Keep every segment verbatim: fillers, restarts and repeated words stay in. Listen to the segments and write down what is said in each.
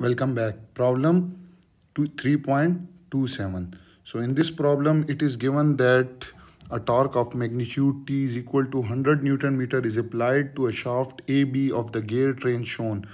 Welcome back. Problem three point two seven. So in this problem, it is given that a torque of magnitude T is equal to one hundred newton meter is applied to a shaft A B of the gear train shown.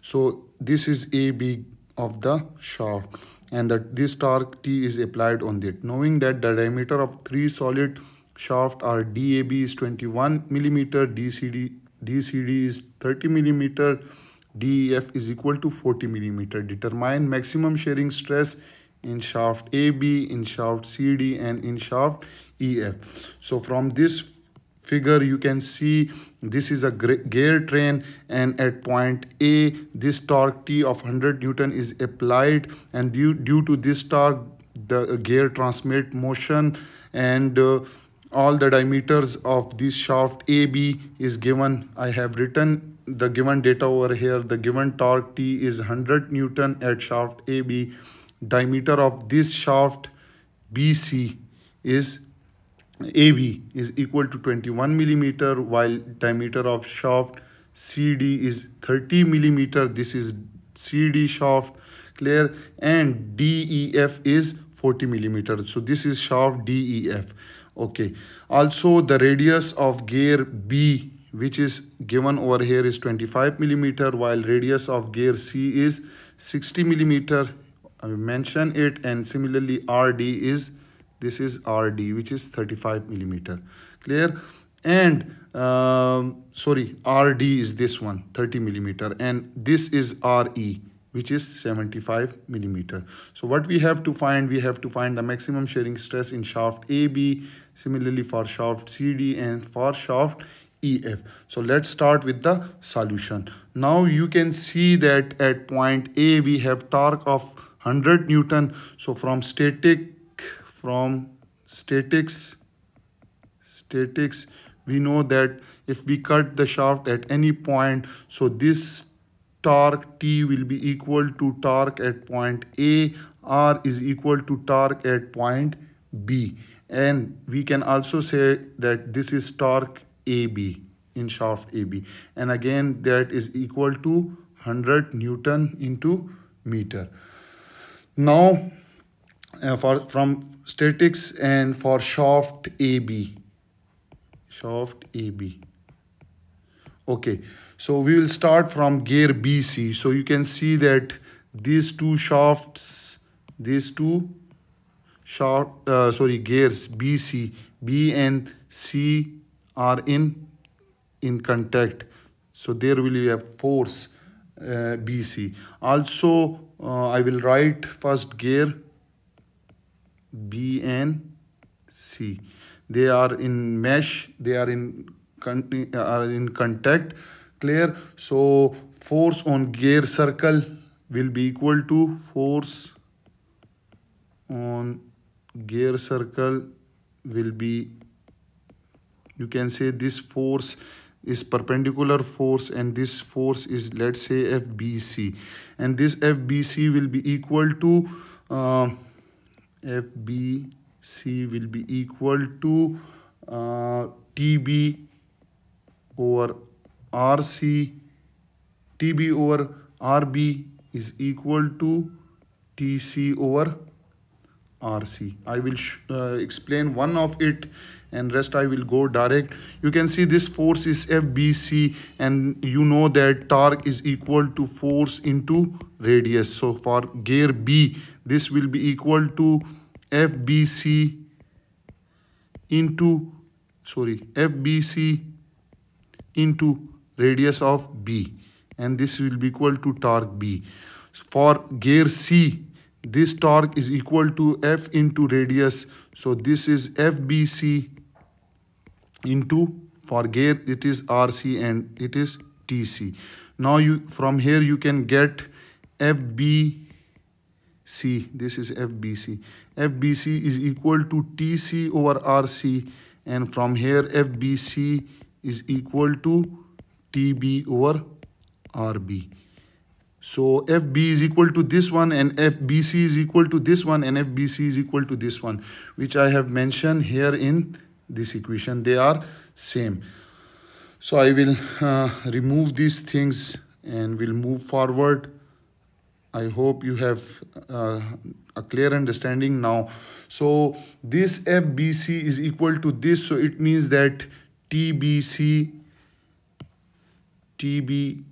So this is A B of the shaft, and that this torque T is applied on it. Knowing that the diameter of three solid shaft are D A B is twenty-one millimeter, D C D is thirty millimeter, D E F is equal to forty millimeter. Determine maximum shearing stress in shaft A B, in shaft C D, and in shaft E F. So from this figure you can see this is a gear train, and at point A this torque T of one hundred newton is applied, and due, due to this torque the gear transmit motion, and uh, all the diameters of this shaft A B is given. I have written the given data over here. The given torque T is one hundred newton at shaft A B. Diameter of this shaft B C is A B is equal to twenty-one millimeter, while diameter of shaft C D is thirty millimeter. This is C D shaft, clear, and D E F is forty millimeter. So this is shaft D E F. Okay. Also, the radius of gear B, which is given over here, is twenty-five millimeter, while radius of gear C is sixty millimeter. I will mention it, and similarly R D is, this is R D, which is thirty-five millimeter, clear, and um, sorry, R D is this one, thirty millimeter, and this is R E, which is seventy-five millimeter. So what we have to find, we have to find the maximum shearing stress in shaft A B, similarly for shaft C D and for shaft E F. So let's start with the solution. Now you can see that at point A we have torque of one hundred newton. So from static, from statics, statics, we know that if we cut the shaft at any point, so this torque T will be equal to torque at point A, R is equal to torque at point B. And we can also say that this is torque A B in shaft A B, and again that is equal to one hundred newton into meter. Now uh, for from statics and for shaft A B, shaft A B, okay, so we will start from gear B C. So you can see that these two shafts, these two shaft uh, sorry gears B C, B and C are in in contact, so there will be a force uh, B C. Also uh, I will write first gear B and C, they are in mesh, they are in are in contact, clear. So force on gear circle will be equal to force on gear circle will be, you can say this force is perpendicular force, and this force is, let's say, F B C, and this F B C will be equal to uh, F B C will be equal to uh, T B over R C. T B over R B is equal to T C over R C. I will uh, explain one of it, and rest I will go direct. You can see this force is F B C, and you know that torque is equal to force into radius. So for gear B, this will be equal to F B C into, sorry, F B C into radius of B, and this will be equal to torque B. For gear C, this torque is equal to F into radius. So this is F B C into, for gear it is R C and it is T C. Now you from here you can get F B C. This is F B C. F B C is equal to T C over R C, and from here F B C is equal to T B over R B. So F B is equal to this one, and F B C is equal to this one, and F B C is equal to this one, which I have mentioned here in this equation. They are same. So I will uh, remove these things and we'll move forward. I hope you have uh, a clear understanding now. So this F B C is equal to this, so it means that T B C, T B,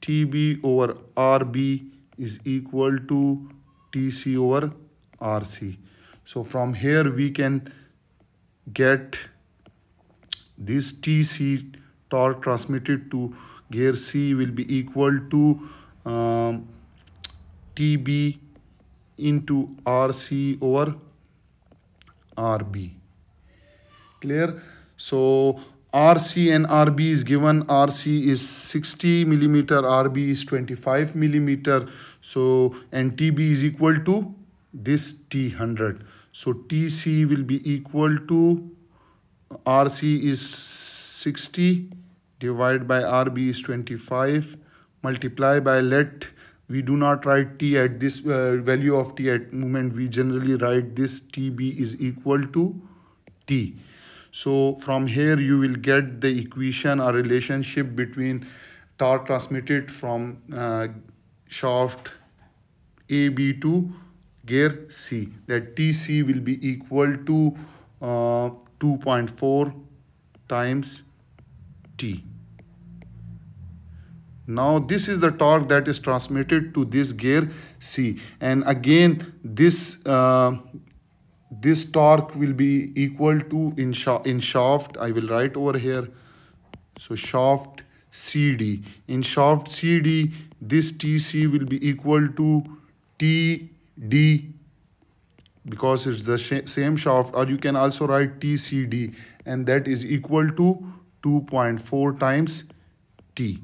T B over R B is equal to T C over R C. So from here we can get this T C torque transmitted to gear C will be equal to um, T B into R C over R B. Clear? So R C and R B is given. R C is sixty millimeter, R B is twenty-five millimeter. So and T B is equal to this T one hundred. So T C will be equal to R C is sixty divided by R B is twenty-five, multiply by, let we do not write T at this uh, value of T at moment, we generally write this T B is equal to T. So from here you will get the equation or relationship between torque transmitted from uh, shaft A B to gear C, that T C will be equal to uh, two point four times T. Now this is the torque that is transmitted to this gear C, and again this uh, this torque will be equal to in, sha in shaft, I will write over here, so shaft C D. In shaft C D, this T C will be equal to T D because it's the sh same shaft, or you can also write T C D, and that is equal to two point four times T.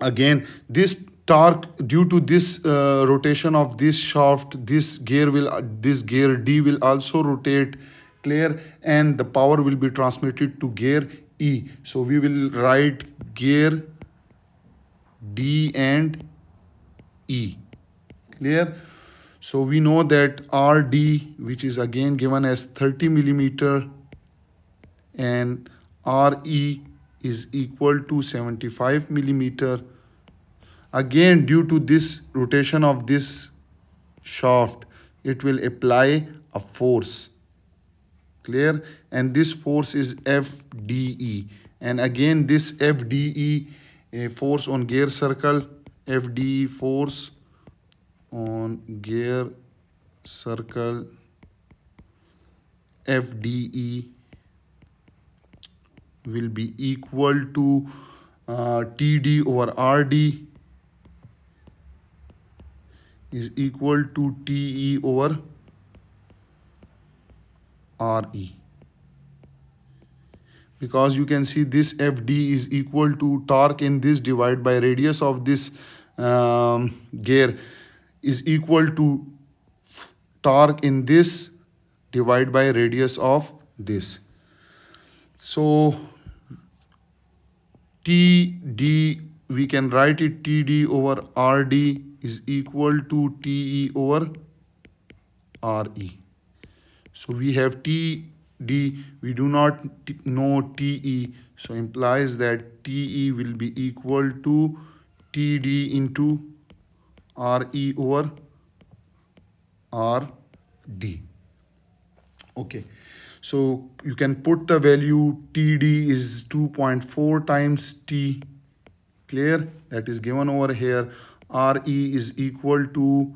Again, this torque, due to this uh, rotation of this shaft, this gear will uh, this gear D will also rotate. Clear? And the power will be transmitted to gear E. So we will write gear D and E. Clear? So we know that R D, which is again given as thirty millimeter, and R E is equal to seventy-five millimeter. Again, due to this rotation of this shaft, it will apply a force. Clear? And this force is F D E. And again, this F D E, a force on gear circle, F D E force on gear circle, F D E will be equal to uh, T D over R D is equal to T E over R E, because you can see this F D is equal to torque in this divided by radius of this um, gear is equal to torque in this divided by radius of this. So T D, we can write it T D over R D is equal to T E over R E. So we have T D, we do not know T E, so implies that T E will be equal to T D into R E over R D. Okay, so you can put the value T D is two point four times T. Clear? That is given over here. R E is equal to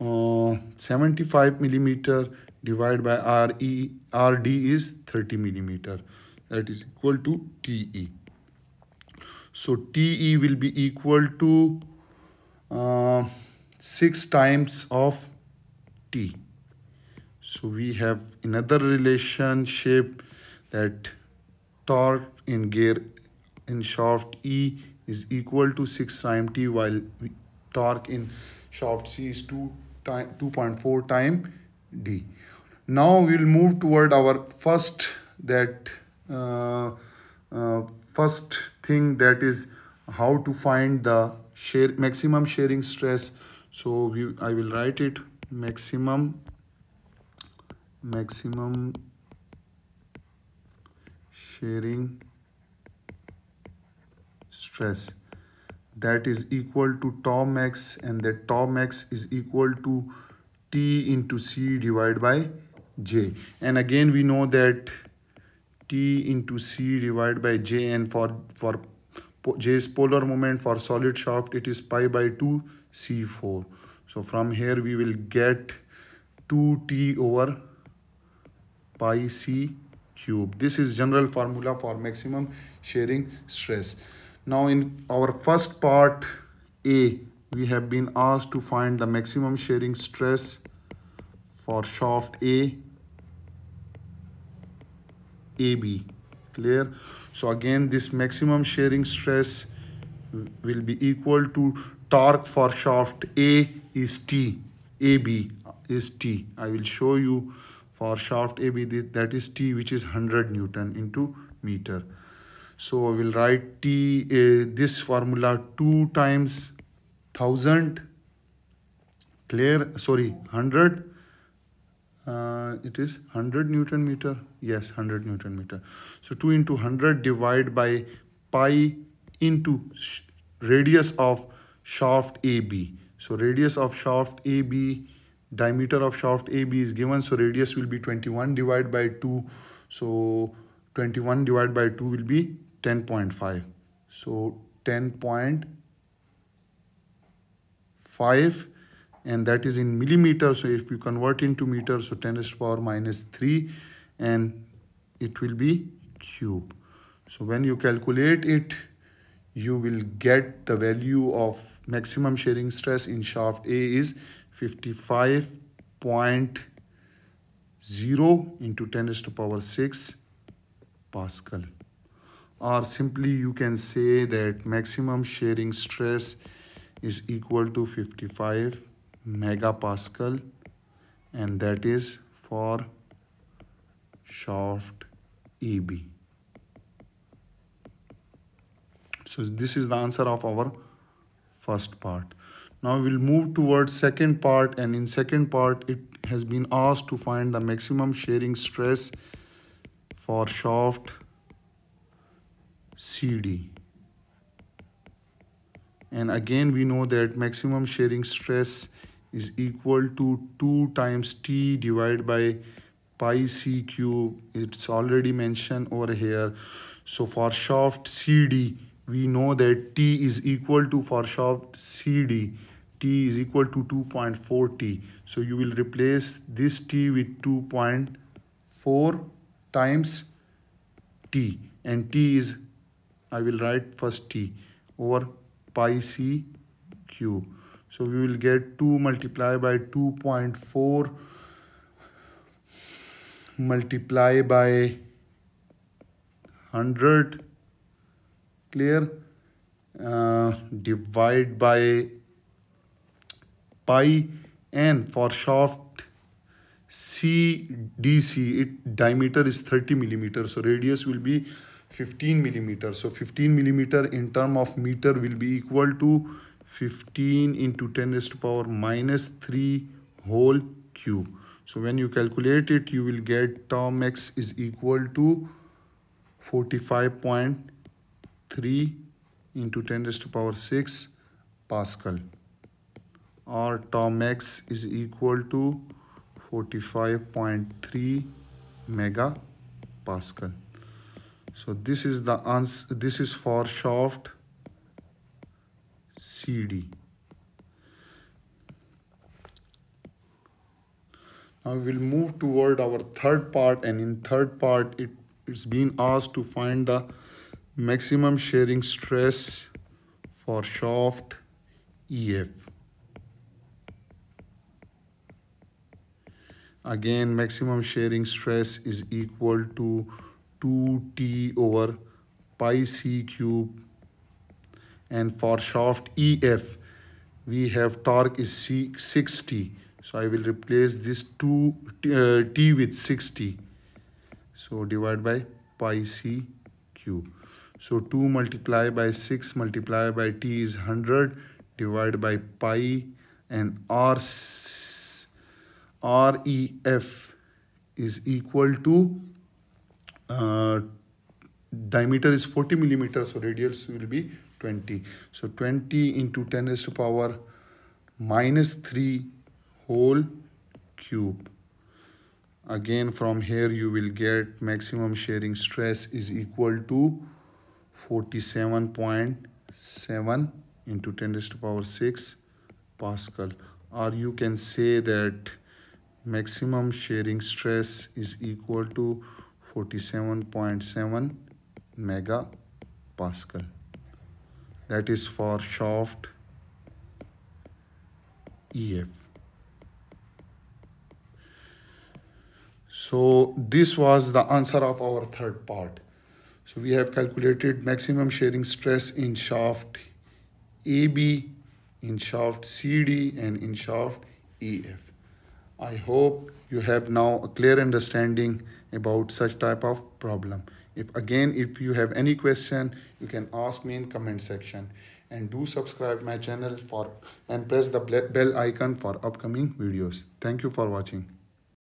uh, seventy-five millimeter divided by R E, R D is thirty millimeter. That is equal to T E. So T E will be equal to uh, six times of T. So we have another relationship that torque in gear in shaft E is equal to six times T, while we torque in shaft C is two point four times D. Now we will move toward our first that uh, uh, first thing, that is how to find the shear maximum shearing stress. So we, I will write it maximum maximum shearing stress. that is equal to Tom X, and that Tom X is equal to T into C divided by J. And again we know that T into C divided by J, and for, for J's polar moment for solid shaft it is pi by two C four. So from here we will get two T over pi C cube. This is general formula for maximum shearing stress. Now in our first part A, we have been asked to find the maximum shearing stress for shaft A, A B. Clear? So again, this maximum shearing stress will be equal to torque for shaft A is T, A B is T. I will show you for shaft A B that is T, which is one hundred newton into meter. So I will write T, uh, this formula two times one thousand, clear, sorry, one hundred, uh, it is one hundred newton meter, yes, one hundred newton meter. So two into one hundred divided by pi into radius of shaft A B. So radius of shaft A B, diameter of shaft A B is given, so radius will be twenty-one divided by two. So twenty-one divided by two will be ten point five. So ten point five, and that is in millimeter. So if you convert into meter, so ten raised to the power minus three, and it will be cube. So when you calculate it, you will get the value of maximum shearing stress in shaft A is fifty-five point zero into ten raised to the power six Pascal, or simply you can say that maximum shearing stress is equal to fifty-five megapascal, and that is for shaft A B. So this is the answer of our first part. Now we'll move towards second part, and in second part it has been asked to find the maximum shearing stress for shaft C D. And again we know that maximum shearing stress is equal to two times T divided by pi C cube. It's already mentioned over here. So for shaft C D, we know that T is equal to, for shaft C D, T is equal to two point four T. So you will replace this T with two point four times T. And T is, I will write first T, over pi C cube. So we will get two multiplied by two point four multiplied by one hundred. Clear? Uh, divide by pi, and for shaft C D C, it diameter is thirty millimeter, so radius will be fifteen millimeter. So fifteen millimeter in term of meter will be equal to fifteen into ten raised to the power minus three whole cube. So when you calculate it, you will get Tom X is equal to forty-five point three into ten raised to the power six Pascal, or Tom X is equal to forty-five point three mega Pascal. So this is the answer. This is for shaft C D. Now we'll move toward our third part, and in third part it, it's been asked to find the maximum shearing stress for shaft E F. Again, maximum shearing stress is equal to two T over pi C cube, and for shaft E F we have torque is sixty. So I will replace this two T with sixty, so divide by pi C cube. So two multiplied by six multiplied by T is one hundred divided by pi, and R, R E F is equal to, uh, diameter is forty millimeters, so radius will be twenty. So twenty into ten raised to power minus three whole cube. Again, from here you will get maximum shearing stress is equal to forty-seven point seven into ten raised to power six Pascal. Or you can say that maximum shearing stress is equal to forty-seven point seven mega Pascal. That is for shaft E F. So this was the answer of our third part. So we have calculated maximum shearing stress in shaft A B, in shaft C D, and in shaft E F. I hope you have now a clear understanding about such type of problem. If again, if you have any question, you can ask me in comment section. And do subscribe my channel for and press the bell icon for upcoming videos. Thank you for watching.